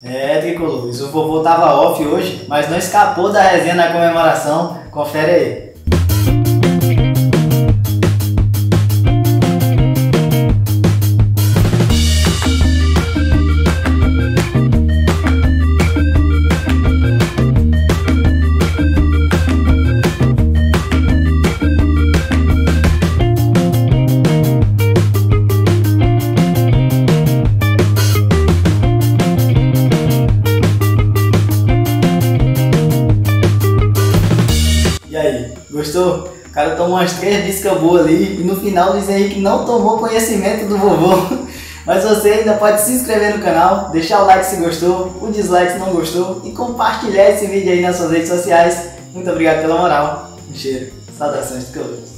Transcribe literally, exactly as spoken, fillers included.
É, Tricolores, o vovô tava off hoje, mas não escapou da resenha na comemoração. Confere aí. Gostou? O cara tomou umas três biscas boas ali e no final o Luiz Henrique não tomou conhecimento do vovô. Mas você ainda pode se inscrever no canal, deixar o like se gostou, o dislike se não gostou e compartilhar esse vídeo aí nas suas redes sociais. Muito obrigado pela moral. Um cheiro. Saudações de todos.